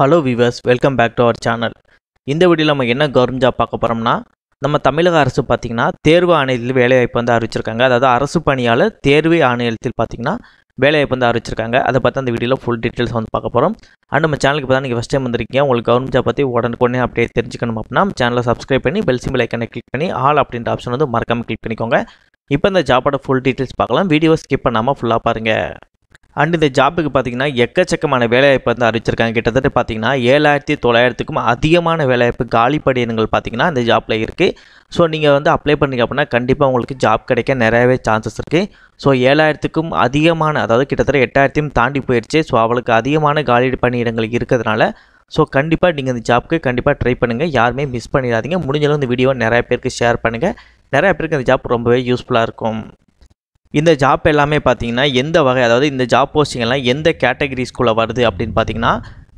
Hello viewers, welcome back to our channel. இந்த வீடியோல நம்ம என்ன கவர்மெண்ட் ஜாப் பார்க்க போறோம்னா நம்ம தமிழக அரசு பாத்தீங்கன்னா தேர்வு ஆணையத்தில் வேலை வாய்ப்பு வந்து அறிவிச்சிருக்காங்க. அதாவது அரசு பணியாளர் தேர்வு ஆணையத்தில் பாத்தீங்கன்னா வேலை வாய்ப்பு வந்து அறிவிச்சிருக்காங்க. அதை பத்தி அந்த வீடியோல full details வந்து பார்க்க போறோம். அண்ட் நம்ம சேனலுக்கு இப்பதான் நீங்க first time வந்திருக்கீங்க. உங்களுக்கு கவர்மெண்ட் ஜாப் பத்தி உடனுக்குடனே அப்டேட் தெரிஞ்சுக்கணும் அப்படினா நம்ம சேனலை subscribe பண்ணி bell symbol ஐகானை click பண்ணி all அப்படிங்கிற ஆப்ஷன் வந்து மறக்காம click பண்ணிக்கோங்க. இப்போ இந்த ஜாபோட full details பார்க்கலாம். வீடியோவை skip பண்ணாம full-ஆ பாருங்க. And இந்த ஜாப்புக்கு பார்த்தீங்கன்னா எக்கச்சக்கமான வேலைவாய்ப்பு வந்து அறிவிச்சிருக்காங்க. கிட்டத்தட்ட பார்த்தீங்கன்னா 7900க்கும் அதிகமான வேலைவாய்ப்பு காலி பணியிடங்கள் பார்த்தீங்கன்னா இந்த ஜாப்பில் இருக்குது. ஸோ நீங்கள் வந்து அப்ளை பண்ணீங்க அப்படின்னா கண்டிப்பாக உங்களுக்கு ஜாப் கிடைக்க நிறையவே சான்சஸ் இருக்குது. ஸோ 7000க்கும் அதிகமான அதாவது கிட்டத்தட்ட 8000யும் தாண்டி போயிடுச்சு. ஸோ அவளுக்கு அதிகமான காலி பணியிடங்கள் இருக்கிறதுனால ஸோ கண்டிப்பாக நீங்கள் இந்த ஜாப்புக்கு கண்டிப்பாக ட்ரை பண்ணுங்கள். யாருமே மிஸ் பண்ணிடாதீங்க. முடிஞ்சளவு இந்த வீடியோவை நிறைய பேருக்கு ஷேர் பண்ணுங்கள். நிறைய பேருக்கு இந்த ஜாப் ரொம்பவே யூஸ்ஃபுல்லாக இருக்கும். இந்த ஜாப் எல்லாமே பார்த்தீங்கன்னா எந்த வகை அதாவது இந்த ஜாப் போஸ்டிங் எல்லாம் எந்த கேட்டகரிஸ்குள்ளே வருது அப்படின்னு பார்த்தீங்கன்னா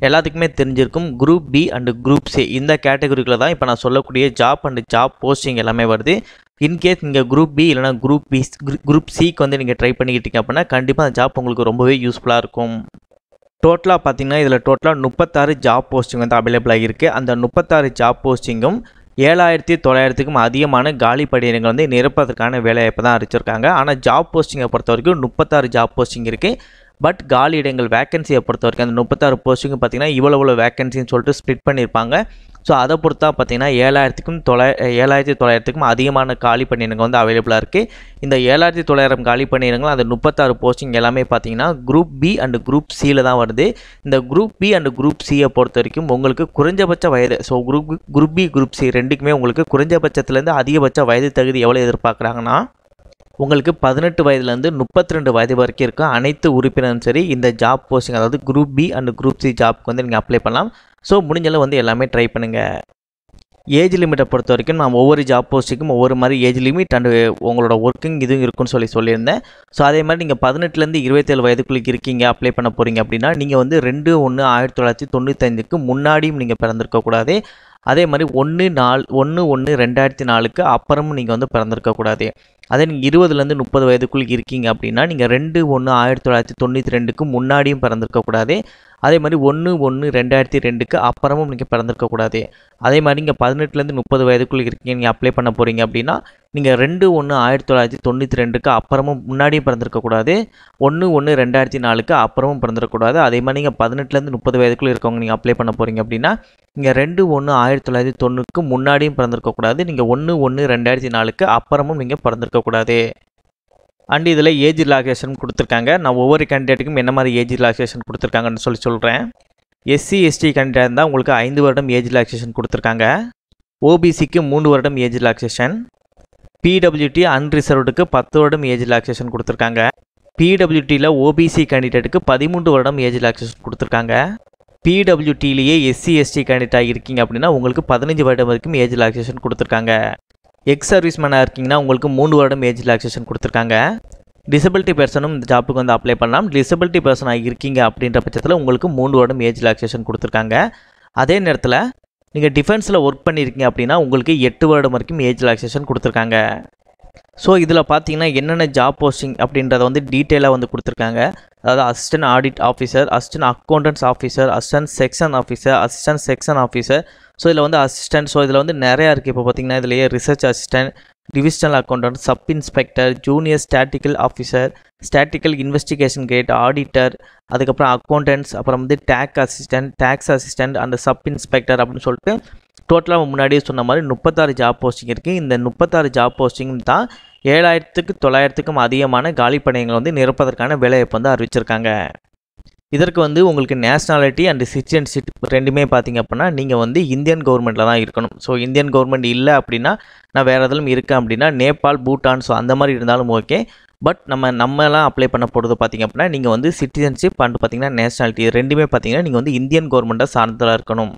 எல்லாத்துக்குமே தெரிஞ்சிருக்கும். Group B and group C இந்த கேட்டகரிக்குள்ளே தான் இப்போ நான் சொல்லக்கூடிய ஜாப் அண்டு ஜாப் போஸ்டிங் எல்லாமே வருது. இன்கேஸ் நீங்கள் குரூப் பி இல்லைனா குரூப் சிக்கு வந்து நீங்கள் ட்ரை பண்ணிக்கிட்டீங்க அப்படின்னா கண்டிப்பாக அந்த ஜாப் உங்களுக்கு ரொம்பவே யூஸ்ஃபுல்லாக இருக்கும். டோட்டலாக பார்த்தீங்கன்னா இதில் டோட்டலாக 36 ஜாப் போஸ்டிங் வந்து அவைலபிளாக இருக்குது. அந்த 36 ஜாப் போஸ்டிங்கும் 7900க்கும் அதிகமான காலி பணியிடங்கள் வந்து நிரப்பதற்கான வேலைவாய்ப்பு தான் அறிவிச்சிருக்காங்க. ஆனால் ஜாப் போஸ்டிங்கை பொறுத்த வரைக்கும் 36 ஜாப் போஸ்டிங் இருக்குது. பட் காலி இடங்கள் வேக்கன்சியை பொறுத்த வரைக்கும் அந்த 36 போஸ்டிங்கு பார்த்தீங்கன்னா இவ்வளோ வேக்கன்சின்னு சொல்லிட்டு ஸ்ப்ளிட் பண்ணியிருப்பாங்க. ஸோ அதை பொறுத்தா பார்த்தீங்கன்னா 7900க்கும் அதிகமான காலி பணியிடங்கள் வந்து அவைலபிளாக இருக்குது. இந்த 7900 காலி பணியிடங்கள் அந்த 36 போஸ்டிங் எல்லாமே பார்த்தீங்கன்னா குரூப் பி அண்டு குரூப் சியில் தான் வருது. இந்த குரூப் பி அண்டு குரூப் சியை பொறுத்த வரைக்கும் உங்களுக்கு குறைஞ்சபட்ச வயது so group B group C ரெண்டுக்குமே உங்களுக்கு குறைஞ்சபட்சத்துலேருந்து அதிகபட்ச வயது தகுதி எவ்வளோ எதிர்பார்க்குறாங்கன்னா உங்களுக்கு 18 வயதுலேருந்து 32 வயது வரைக்கும் இருக்க அனைத்து உறுப்பினரும் சரி இந்த ஜாப் போஸ்டிங் அதாவது group B and group C ஜாப்க்கு வந்து நீங்கள் அப்ளை பண்ணலாம். ஸோ முடிஞ்சளவு வந்து எல்லாமே ட்ரை பண்ணுங்கள். ஏஜ் லிமிட்டை பொறுத்த வரைக்கும் நான் ஒவ்வொரு ஜாப் போஸ்ட்டுக்கும் ஒவ்வொரு மாதிரி ஏஜ் லிமிட் அண்டு உங்களோட ஒர்க்கிங் இதுவும் இருக்குன்னு சொல்லியிருந்தேன். ஸோ அதே மாதிரி நீங்கள் 18லேருந்து 27 வயதுக்குள்ளே இருக்கீங்க அப்ளை பண்ண போகிறீங்க அப்படின்னா நீங்கள் வந்து 2-1-1995க்கு முன்னாடியும் நீங்கள் பிறந்திருக்கக்கூடாது. அதே மாதிரி 1-4-2004க்கு அப்புறமும் நீங்கள் வந்து பிறந்திருக்கக்கூடாது. அதே நீங்கள் 20லேருந்து 30 வயதுக்குள் இருக்கீங்க அப்படின்னா நீங்கள் 2-1-1992க்கு முன்னாடியும் பிறந்திருக்கக்கூடாது. அதே மாதிரி 1-1-2002க்கு அப்புறமும் நீங்கள் பிறந்திருக்கக்கூடாது. அதே மாதிரி நீங்கள் 18லேருந்து 30 வயதுக்குள் இருக்கீங்க நீங்கள் அப்ளை பண்ண போகிறீங்க அப்படின்னா நீங்கள் 2-1-1992க்கு அப்புறமும் முன்னாடியும் பிறந்திருக்கக்கூடாது. 1-1-2004க்கு அப்புறமும் பிறந்திருக்கக்கூடாது. அதே மாதிரி நீங்கள் 18லேருந்து 30 வயதுக்குள்ளே இருக்கவங்க நீங்கள் அப்ளை பண்ண போகிறீங்க அப்படின்னா நீங்கள் 2-1-1990க்கு முன்னாடியும் பிறந்திருக்கக்கூடாது. நீங்கள் 1-1-2004க்கு அப்புறமும் நீங்கள் பிறந்திருக்கக்கூடாது. அண்ட் இதில் ஏஜ் ரிலாக்சேஷன் கொடுத்துருக்காங்க. நான் ஒவ்வொரு கேண்டிடேட்டுக்கும் என்ன மாதிரி ஏஜ் ரிலாக்சேஷன் கொடுத்துருக்காங்கன்னு சொல்கிறேன். எஸ்சி எஸ்டி கேண்டிடேட் இருந்தால் உங்களுக்கு 5 வருடம் ஏஜ் ரிலாக்சேஷன் கொடுத்துருக்காங்க. ஓபிசிக்கு 3 வருடம் ஏஜ் ரிலாக்சேஷன். பிடபிள்யூடி அன்ரிசர்வ்டுக்கு 10 வருடம் ஏஜ் ரிலாக்சேஷன் கொடுத்துருக்காங்க. பிடபிள்யூடியில் ஓபிசி கேண்டிடேட்டுக்கு 13 வருடம் ஏஜ் ரிலாக்சேஷன் கொடுத்துருக்காங்க. பிடபிள்யூடியிலேயே எஸ்சி எஸ்டி கேண்டிடேட்டாக இருக்கீங்க அப்படின்னா உங்களுக்கு 15 வருடம் வரைக்கும் ஏஜ் ரிலாக்சேஷன் கொடுத்துருக்காங்க. எக்ஸ் சர்வீஸ்மேனாக இருக்கீங்கன்னா உங்களுக்கு 3 வருடம் ஏஜ் ரிலாக்சேஷன் கொடுத்துருக்காங்க. டிசபிலிட்டி பர்சனும் இந்த ஜாப்புக்கு வந்து அப்ளை பண்ணலாம். டிசபிலிட்டி பர்சனாக இருக்கீங்க அப்படின்ற பட்சத்தில் உங்களுக்கு 3 வருடம் ஏஜ் ரிலாக்சேஷன் கொடுத்துருக்காங்க. அதே நேரத்தில் நீங்கள் டிஃபென்ஸில் ஒர்க் பண்ணியிருக்கீங்க அப்படின்னா உங்களுக்கு 8 வருடம் வரைக்கும் ஏஜ் ரிலாக்சேஷன் கொடுத்துருக்காங்க. ஸோ இதில் பார்த்தீங்கன்னா என்னென்ன ஜாப் போஸ்டிங் அப்படின்றத வந்து டீட்டெயிலாக வந்து கொடுத்துருக்காங்க. அதாவது assistant audit officer, assistant accounts officer, assistant section officer, assistant section officer. So இதில் வந்து அசிஸ்டன்ட் ஸோ இதில் வந்து நிறையா இருக்குது. இப்போ பார்த்தீங்கன்னா இதுலேயே research assistant, divisional accountant, sub inspector, junior statistical officer, statistical investigation grade auditor, அதுக்கப்புறம் அக்கௌண்டன்ட்ஸ், அப்புறம் வந்து tax assistant and sub inspector அப்படின்னு சொல்லிட்டு டோட்டலாக முன்னாடியே சொன்ன மாதிரி 36 ஜாப் போஸ்டிங் இருக்குது. இந்த 36 ஜாப் போஸ்டிங் தான் 7900க்கும் அதிகமான காலி பணியிடங்கள் வந்து நிரப்பதற்கான வேலைவாய்ப்பு வந்து அறிவிச்சிருக்காங்க. இதற்கு வந்து உங்களுக்கு நேஷ்னாலிட்டி அண்ட் சிட்டிசன்ஷிப் ரெண்டுமே பார்த்திங்க அப்படின்னா நீங்கள் வந்து இந்தியன் கவர்மெண்ட்டில் தான் இருக்கணும். ஸோ இந்தியன் கவர்மெண்ட் இல்லை அப்படின்னா நான் வேறு எதுவும் இருக்கேன் அப்படின்னா நேபாள், பூட்டான் ஸோ அந்த மாதிரி இருந்தாலும் ஓகே. பட் நம்மலாம் அப்ளை பண்ண போகிறது பார்த்திங்க அப்படின்னா நீங்கள் வந்து சிட்டிசன்ஷிப் அண்ட் பார்த்திங்கன்னா நேஷ்னாலிட்டி ரெண்டுமே பார்த்திங்கன்னா நீங்கள் வந்து இந்தியன் கவர்மெண்ட்டை சார்ந்ததாக இருக்கணும்.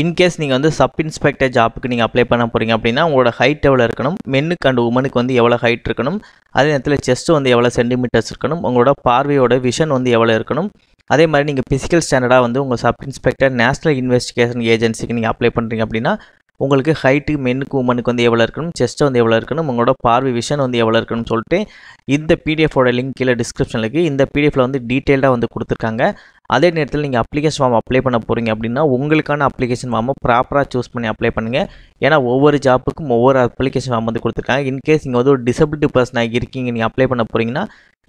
இன்கேஸ் நீங்கள் வந்து சப் இன்ஸ்பெக்டர் ஜாப்புக்கு நீங்கள் அப்ளை பண்ண போகிறீங்க அப்படின்னா உங்களோட ஹைட் எவ்வளோ இருக்கணும், மென்னுக்கு அண்ட் உமனுக்கு வந்து எவ்வளோ ஹைட் இருக்கணும், அதே நேரத்தில் செஸ்ட் வந்து எவ்வளோ சென்டிமீட்டர்ஸ் இருக்கணும், உங்களோட பார்வையோட விஷன் வந்து எவ்வளோ இருக்கணும். அதே மாதிரி நீங்கள் ஃபிசிக்கல் ஸ்டாண்டர்டாக வந்து உங்கள் சப் இன்ஸ்பெக்டர் நேஷ்னல் இன்வெஸ்டிகேஷன் ஏஜென்சிக்கு நீங்கள் அப்ளை பண்ணுறீங்க அப்படின்னா உங்களுக்கு ஹைட் மென்னுக்கு உமனுக்கு வந்து எவ்வளவு இருக்கணும் chest வந்து எவ்வளவு இருக்கணும் உங்களோட பார்வை விஷன் வந்து எவ்வளவு இருக்கணும் சொல்லிட்டு இந்த PDF ஓட லிங்க் கீழ டிஸ்கிரிப்ஷன்ல இருக்கு இந்த PDF ல வந்து டீடைலா வந்து கொடுத்திருக்காங்க அதே நேரத்துல நீங்க application form அப்ளை பண்ண போறீங்க அப்படினா உங்களுக்கான application form ப்ராப்பரா चूஸ் பண்ணி அப்ளை பண்ணுங்க ஏனா ஒவ்வொரு ஜாப்புக்கும் ஒவ்வொரு application form வந்து கொடுத்திருக்காங்க இன் கேஸ் நீங்க ஒரு டிசபிலிட்டி पर्सन ஆகி இருக்கீங்க நீங்க அப்ளை பண்ண போறீங்கனா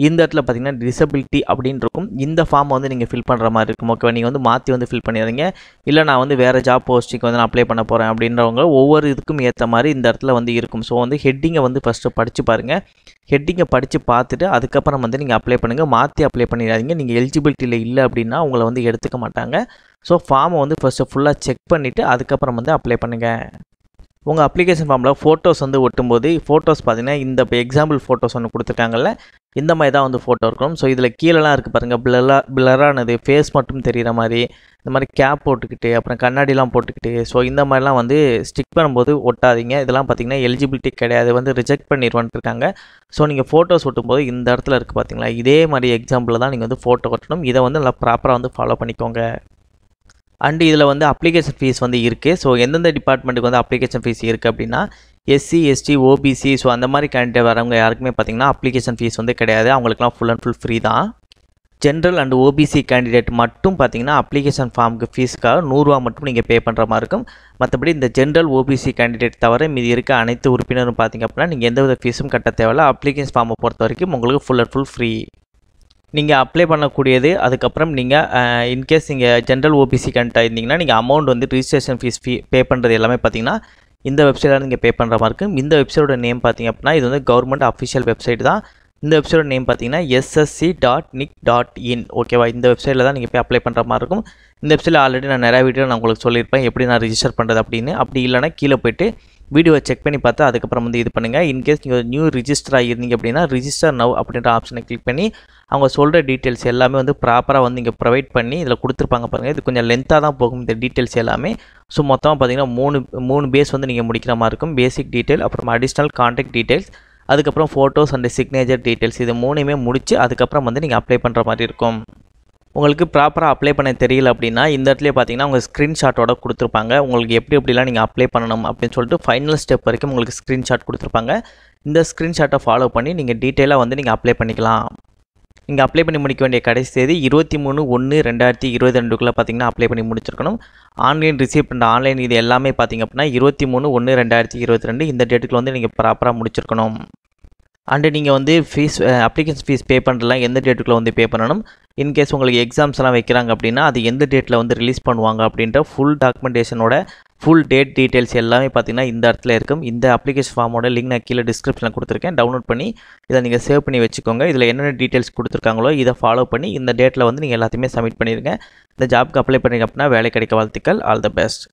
இந்த இடத்துல பாத்தீங்கன்னா டிசபிலிட்டி அப்படினு இருக்கும் இந்த ஃபார்ம் வந்து நீங்க ஃபில் பண்ற மாதிரி இருக்கும் ஓகே நீங்க வந்து மாத்தி வந்து ஃபில் பண்ணிடுங்க இல்ல நான் வந்து வேற ஜாப் போஸ்டிங்க்கு வந்து நான் அப்ளை பண்ண போறேன் அப்படின்றவங்க ஒவ்வொரு இதுக்கும் ஏத்த மாதிரி இந்த இடத்துல வந்து இருக்கும் சோ வந்து ஹெட்டிங்க வந்து ஃபர்ஸ்ட் படிச்சு பாருங்க ஹெட்டிங்க படிச்சு பார்த்துட்டு அதுக்கு அப்புறம் வந்து நீங்க அப்ளை பண்ணுங்க மாத்தி அப்ளை பண்ணிடாதீங்க நீங்க எலிஜிபிலிட்டில இல்ல அப்படினா உங்களை வந்து எடுத்துக்க மாட்டாங்க சோ ஃபார்ம் வந்து ஃபர்ஸ்ட் ஃபுல்லா செக் பண்ணிட்டு அதுக்கு அப்புறம் வந்து அப்ளை பண்ணுங்க உங்க அப்ளிகேஷன் ஃபார்ம்ல போட்டோஸ் வந்து ஒட்டும்போது போட்டோஸ் பாத்தீங்கன்னா இந்த எக்ஸாம்பிள் போட்டோஸ் வந்து கொடுத்திருக்காங்கல இந்த மாதிரி தான் வந்து போட்டோ இருக்கும் சோ இதுல கீழலாம் இருக்கு பாருங்க பிளரானது ஃபேஸ் மட்டும் தெரியற மாதிரி இந்த மாதிரி கேப் போட்டுக்கிட்டு அப்புறம் கண்ணாடிலாம் போட்டுக்கிட்டு சோ இந்த மாதிரிலாம் வந்து ஸ்டிக் பண்ணும்போது ஒட்டாதீங்க இதெல்லாம் பாத்தீங்கன்னா எலிஜிபிலிட்டி கிடையாது வந்து ரிஜெக்ட் பண்ணிடுவான்னு இருக்காங்க சோ நீங்க போட்டோஸ் ஒட்டும்போது இந்த இடத்துல இருக்கு பாத்தீங்களா இதே மாதிரி எக்ஸாம்பிள் தான் நீங்க வந்து போட்டோ ஒட்டணும் இத வந்து நல்லா ப்ராப்பரா வந்து ஃபாலோ பண்ணிக்கோங்க And इधर वंदे application fees वंदे इरके, so यंदंदे department को वंदे application fees इरके अपनी ना SC, ST, OBC, so अंदमारी candidate वाराम गया यारक में पतिंग ना application fees वंदे कड़े आया, उंगल कलाम full and full free था। General and OBC candidate मट्टूम पातिंगना application form के fees का 100 मट्टूम नीगे pay पन्रा मार्कम, மத்தபடி இந்த ஜெனரல் ஓபிசி கேண்டிடேட் தவிர மீதி இருக்க அனைத்து உறுப்பினரும் பாத்தீங்க அப்படினா நீங்க எந்த வித fees-ம் கட்ட தேவையில்ல, application form பொறுத்தவரைக்கும் உங்களுக்கு full and full free. நீங்க அப்ளை பண்ணக்கூடியது அதுக்கு அப்புறம் நீங்க இன் கேஸ் நீங்க ஜெனரல் ஓபிசி கண்டா இருந்தீங்கன்னா நீங்க அமௌண்ட் வந்து ரெஜிஸ்ட்ரேஷன் ஃபீஸ் பே பண்றது எல்லாமே பாத்தீங்கன்னா இந்த வெப்சைட்ல நீங்க பே பண்ற மாதிரி இருக்கும் இந்த வெப்சைட்டோட நேம் பாத்தீங்க அப்படினா இது வந்து கவர்மெண்ட் ஆபீஷியல் வெப்சைட் தான் இந்த வெப்சைட்டோட நேம் பாத்தீங்கன்னா ssc.nic.in ஓகேவா இந்த வெப்சைட்ல தான் நீங்க போய் அப்ளை பண்ற மாதிரி இருக்கும் இந்த வெப்சைட்ல ஆல்ரெடி நான் நிறைய வீடியோ நான் உங்களுக்கு சொல்லிருப்பேன் எப்படி நான் ரெஜிஸ்டர் பண்றது அப்படினு அப்படி இல்லனா கீழ போய்ட்டு வீடியோ செக் பண்ணி பார்த்தா அதுக்கு அப்புறம் வந்து இது பண்ணுங்க இன் கேஸ் நீங்க நியூ ரெஜிஸ்டர் ஆயிருந்தீங்க அப்படினா ரெஜிஸ்டர் நவ அப்படின்ற ஆப்ஷனை கிளிக் பண்ணி அவங்க சொல்ற டீடைல்ஸ் எல்லாமே வந்து ப்ராப்பரா வந்து இங்க ப்ரொவைட் பண்ணி இதல கொடுத்திருப்பாங்க பாருங்க இது கொஞ்சம் லெந்தா தான் போகும் இந்த டீடைல்ஸ் எல்லாமே சோ மொத்தமா பாத்தீங்கன்னா மூணு பேஸ் வந்து நீங்க முடிக்கிற மாதிரி இருக்கும் பேசிக் டீடைல் அப்புறம் அடிஷனல் கான்டாக்ட் டீடைல்ஸ் அதுக்கு அப்புறம் போட்டோஸ் அண்ட் சிக்னேச்சர் டீடைல்ஸ் இது மூணுமே முடிச்சு அதுக்கு அப்புறம் வந்து நீங்க அப்ளை பண்ற மாதிரி இருக்கும் உங்களுக்கு ப்ராப்பரா அப்ளை பண்ண தெரியல அப்படினா இந்த இடத்துலயே பாத்தீங்கன்னா உங்க ஸ்கிரீன்ஷாட்டோட கொடுத்திருப்பாங்க உங்களுக்கு எப்படி எப்படிலாம் நீங்க அப்ளை பண்ணனும் அப்படினு சொல்லிட்டு ஃபைனல் ஸ்டெப் வரைக்கும் உங்களுக்கு ஸ்கிரீன்ஷாட் கொடுத்திருப்பாங்க இந்த ஸ்கிரீன்ஷாட்டை ஃபாலோ பண்ணி நீங்க டீடைலா வந்து நீங்க அப்ளை பண்ணிக்கலாம் நீங்க அப்ளை பண்ணி முடிக்க வேண்டிய கடைசி தேதி 23/1/2022 க்குள்ள பாத்தீங்கன்னா அப்ளை பண்ணி முடிச்சிரணும் ஆன்லைன் ரிசீவ் பண்ண ஆன்லைன் இது எல்லாமே பாத்தீங்க அப்படினா 23/1/2022 இந்த டேட்டுக்குள்ள வந்து நீங்க ப்ராப்பரா முடிச்சிரணும் அண்ட் நீங்க வந்து ஃபீஸ் அப்ளிகேஷன் ஃபீஸ் பே பண்றலாம் எந்த டேட்டுக்குள்ள வந்து பே பண்ணனும் இன் கேஸ் உங்களுக்கு எக்ஸாம்ஸ் எல்லாம் வைக்கறாங்க அப்படினா அது எந்த டேட்ல வந்து ரிலீஸ் பண்ணுவாங்க அப்படின்ற ஃபுல் டாக்குமெண்டேஷனோட ஃபுல் டேட் டீடைல்ஸ் எல்லாமே பாத்தீங்கன்னா இந்த இடத்துல இருக்கும் இந்த அப்ளிகேஷன் ஃபார்மோட லிங்க் நான் கீழ டிஸ்கிரிப்ஷன்ல கொடுத்திருக்கேன் டவுன்லோட் பண்ணி இத நீங்க சேவ் பண்ணி வெச்சுக்கோங்க இதுல என்னென்ன டீடைல்ஸ் கொடுத்திருக்காங்களோ இத ஃபாலோ பண்ணி இந்த டேட்ல வந்து நீங்க எல்லாத்தையுமே சப்மிட் பண்ணிருங்க இந்த ஜாப்க்கு அப்ளை பண்றீங்க அப்படினா வேலை கிடைக்க வாழ்த்துக்கள் ஆல் தி பெஸ்ட்